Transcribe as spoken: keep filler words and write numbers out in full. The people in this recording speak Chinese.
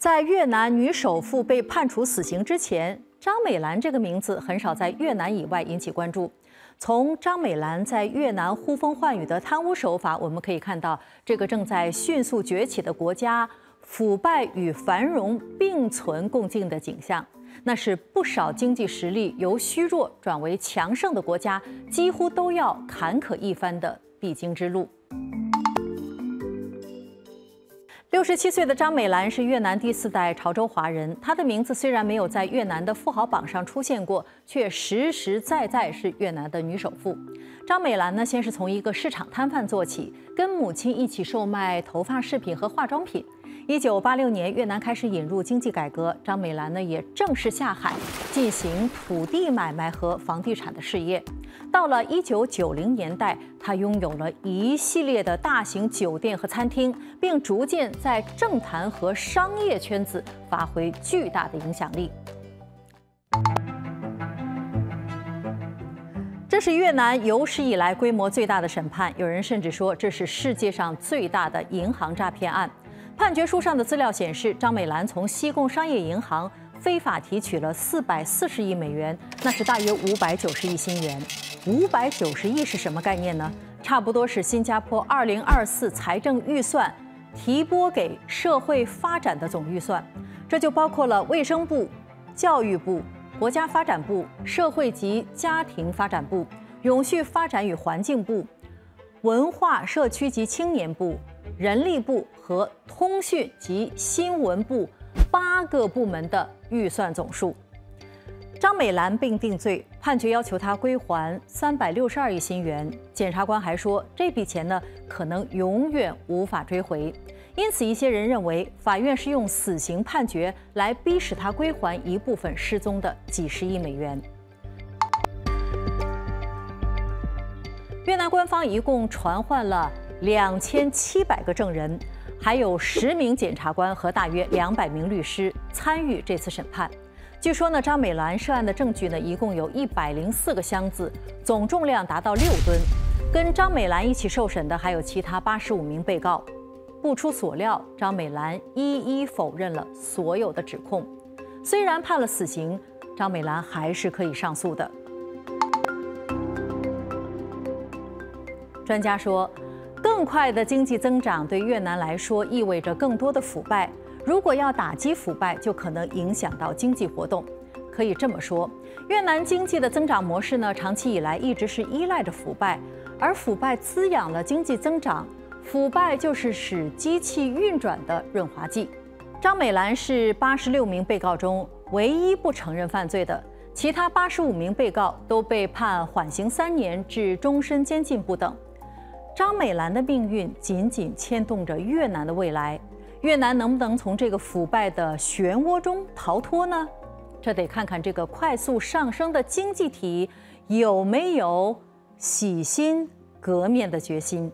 在越南女首富被判处死刑之前，张美兰这个名字很少在越南以外引起关注。从张美兰在越南呼风唤雨的贪污手法，我们可以看到，这个正在迅速崛起的国家，腐败与繁荣并存共进的景象。 那是不少经济实力由虚弱转为强盛的国家几乎都要坎坷一番的必经之路。六十七岁的张美兰是越南第四代潮州华人，她的名字虽然没有在越南的富豪榜上出现过，却实实在在是越南的女首富。张美兰呢，先是从一个市场摊贩做起，跟母亲一起售卖头发饰品和化妆品。 一九八六年，越南开始引入经济改革，张美兰呢也正式下海进行土地买卖和房地产的事业。到了一九九零年代，她拥有了一系列的大型酒店和餐厅，并逐渐在政坛和商业圈子发挥巨大的影响力。 这是越南有史以来规模最大的审判，有人甚至说这是世界上最大的银行诈骗案。判决书上的资料显示，张美兰从西贡商业银行非法提取了四百四十亿美元，那是大约五百九十亿新元。五百九十亿是什么概念呢？差不多是新加坡二零二四财政预算提拨给社会发展的总预算，这就包括了卫生部、教育部。 国家发展部、社会及家庭发展部、永续发展与环境部、文化社区及青年部、人力部和通讯及新闻部八个部门的预算总数。张美兰被定罪，判决要求她归还三百六十二亿新元。检察官还说，这笔钱呢可能永远无法追回。 因此，一些人认为法院是用死刑判决来逼使他归还一部分失踪的几十亿美元。越南官方一共传唤了两千七百个证人，还有十名检察官和大约两百名律师参与这次审判。据说呢，张美兰涉案的证据呢，一共有一百零四个箱子，总重量达到六吨。跟张美兰一起受审的还有其他八十五名被告。 不出所料，张美兰一一否认了所有的指控。虽然判了死刑，张美兰还是可以上诉的。专家说，更快的经济增长对越南来说意味着更多的腐败。如果要打击腐败，就可能影响到经济活动。可以这么说，越南经济的增长模式呢，长期以来一直是依赖着腐败，而腐败滋养了经济增长。 腐败就是使机器运转的润滑剂。张美兰是八十六名被告中唯一不承认犯罪的，其他八十五名被告都被判缓刑三年至终身监禁不等。张美兰的命运紧紧牵动着越南的未来，越南能不能从这个腐败的漩涡中逃脱呢？这得看看这个快速上升的经济体有没有洗心革面的决心。